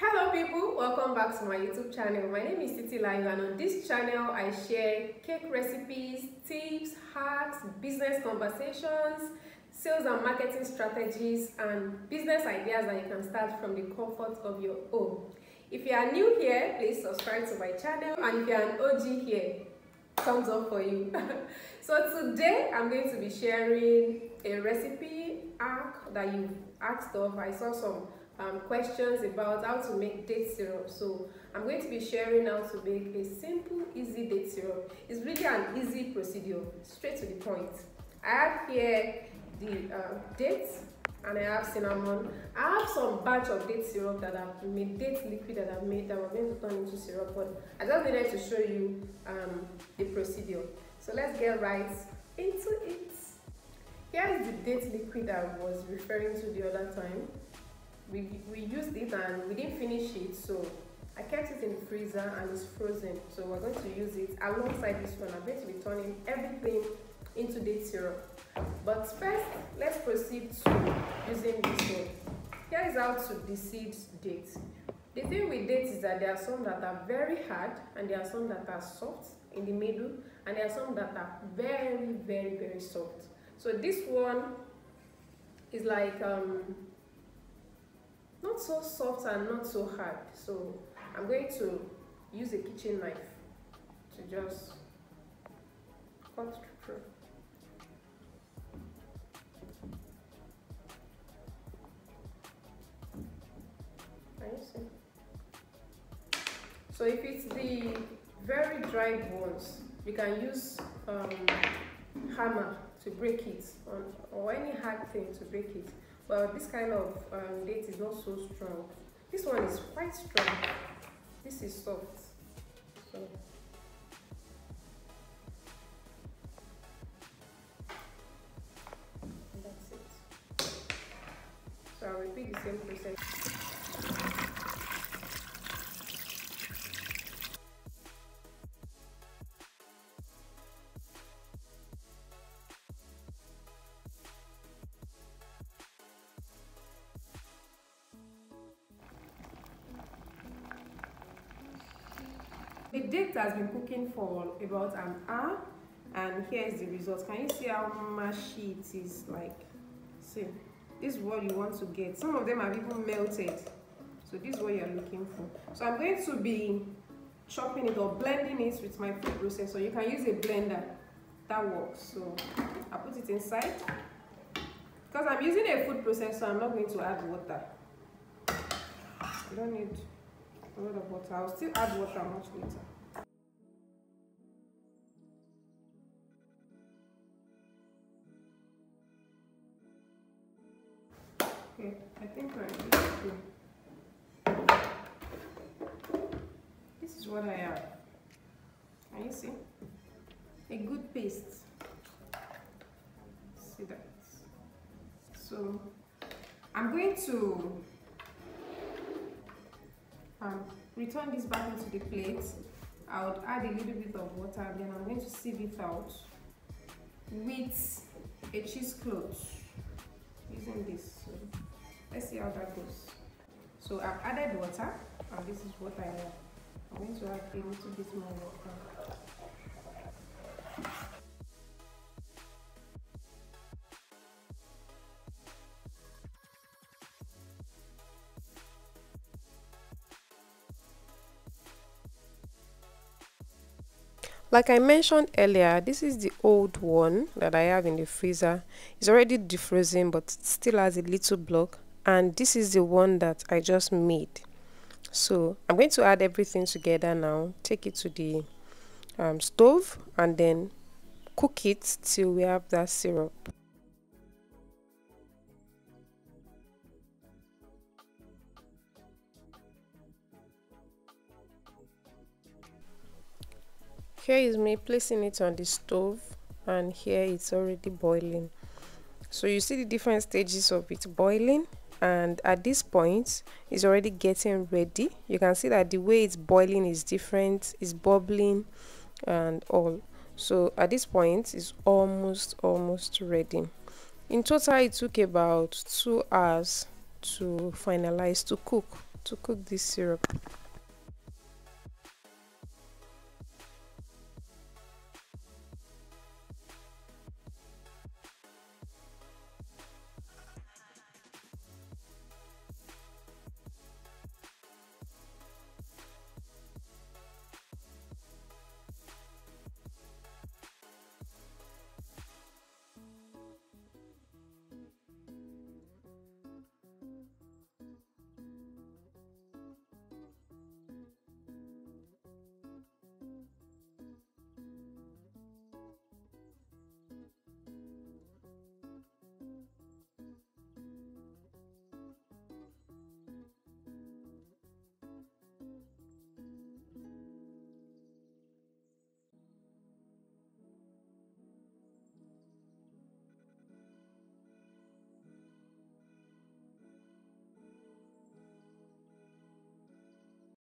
Hello people, welcome back to my YouTube channel. My name is Titi Lai, and on this channel I share cake recipes, tips, hacks, business conversations, sales and marketing strategies, and business ideas that you can start from the comfort of your home. If you are new here, please subscribe to my channel, and if you are an OG here, thumbs up for you. So today I'm going to be sharing a recipe hack that you asked of. I saw some questions about how to make date syrup, so I'm going to be sharing how to make a simple, easy date syrup. It's really an easy procedure, straight to the point. I have here the dates, and I have cinnamon. I have some batch of date syrup that I've made, date liquid that I've made, that we're going to turn into syrup, but I just needed to show you the procedure. So let's get right into it. Here is the date liquid I was referring to the other time. We used it and we didn't finish it, so I kept it in the freezer and it's frozen, so we're going to use it alongside this one. I'm going to be turning everything into date syrup, but first let's proceed to using this one. Here is how to de-seed dates. The thing with dates is that there are some that are very hard and there are some that are soft in the middle, and there are some that are very, very, very soft. So this one is like not so soft and not so hard, so I'm going to use a kitchen knife to just cut through. Can you see? So if it's the very dry ones, you can use hammer to break it, or any hard thing to break it. Well, this kind of date is not so strong. This one is quite strong. This is soft. So that's it. So I'll repeat the same process. The date has been cooking for about an hour, and here is the result. Can you see how mushy it is? Like, see, this is what you want to get. Some of them have even melted, so this is what you are looking for. So I'm going to be chopping it or blending it with my food processor. You can use a blender, that works. So I put it inside. Because I'm using a food processor, I'm not going to add water. You don't need a lot of water. I'll still add water much later. Okay, I think we're ready. This is what I have. Can you see? A good paste. See that? So I'm going to return this back into the plate. I would add a little bit of water, and then I'm going to sieve it out with a cheesecloth using this. So let's see how that goes. So I've added water, and this is what I have. I'm going to add a little bit more water. Like I mentioned earlier, this is the old one that I have in the freezer. It's already defrozen, but it still has a little block. And this is the one that I just made. So I'm going to add everything together now, take it to the stove, and then cook it till we have that syrup. Here is me placing it on the stove, and here it's already boiling. So you see the different stages of it boiling, and at this point it's already getting ready. You can see that the way it's boiling is different, it's bubbling and all. So at this point it's almost ready. In total it took about 2 hours to finalize, to cook. to cook this syrup.